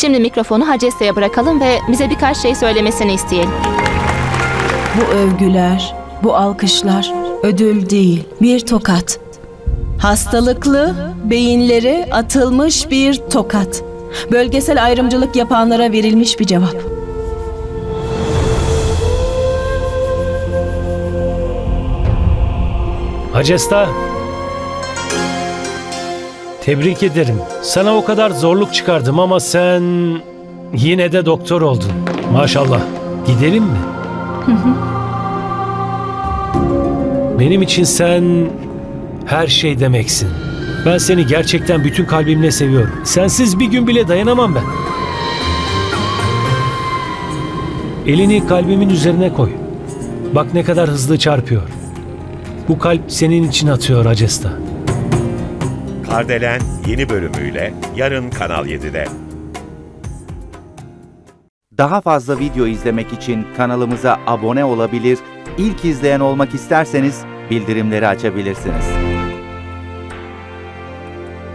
Şimdi mikrofonu Hacesta'ya bırakalım ve bize birkaç şey söylemesini isteyelim. Bu övgüler, bu alkışlar ödül değil, bir tokat. Hastalıklı beyinlere atılmış bir tokat. Bölgesel ayrımcılık yapanlara verilmiş bir cevap. Hacesta, tebrik ederim. Sana o kadar zorluk çıkardım ama sen yine de doktor oldun. Maşallah. Gidelim mi? Benim için sen her şey demeksin. Ben seni gerçekten bütün kalbimle seviyorum. Sensiz bir gün bile dayanamam ben. Elini kalbimin üzerine koy. Bak ne kadar hızlı çarpıyor. Bu kalp senin için atıyor Hacesta. Kardelen yeni bölümüyle yarın Kanal 7'de. Daha fazla video izlemek için kanalımıza abone olabilir, ilk izleyen olmak isterseniz bildirimleri açabilirsiniz.